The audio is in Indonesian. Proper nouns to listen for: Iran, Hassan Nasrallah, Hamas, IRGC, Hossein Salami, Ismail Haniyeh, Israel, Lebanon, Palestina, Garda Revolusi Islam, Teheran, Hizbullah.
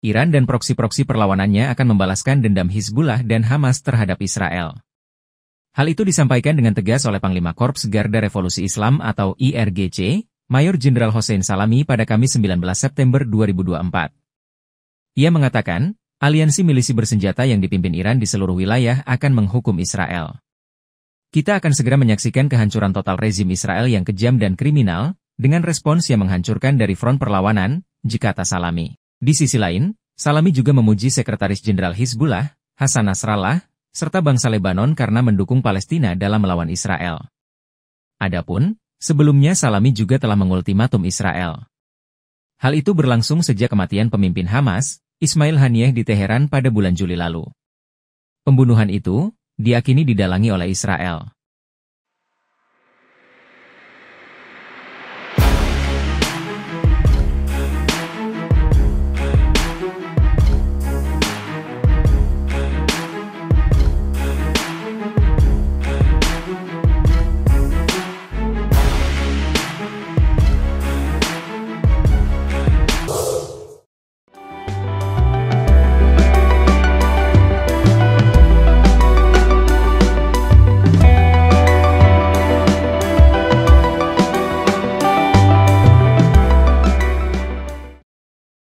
Iran dan proksi-proksi perlawanannya akan membalaskan dendam Hizbullah dan Hamas terhadap Israel. Hal itu disampaikan dengan tegas oleh Panglima Korps Garda Revolusi Islam atau IRGC, Mayor Jenderal Hossein Salami pada Kamis 19 September 2024. Ia mengatakan, aliansi milisi bersenjata yang dipimpin Iran di seluruh wilayah akan menghukum Israel. Kita akan segera menyaksikan kehancuran total rezim Israel yang kejam dan kriminal, dengan respons yang menghancurkan dari front perlawanan, jika kata Salami. Di sisi lain, Salami juga memuji Sekretaris Jenderal Hizbullah, Hassan Nasrallah, serta bangsa Lebanon karena mendukung Palestina dalam melawan Israel. Adapun, sebelumnya Salami juga telah mengultimatum Israel. Hal itu berlangsung sejak kematian pemimpin Hamas, Ismail Haniyeh di Teheran pada bulan Juli lalu. Pembunuhan itu diakini didalangi oleh Israel.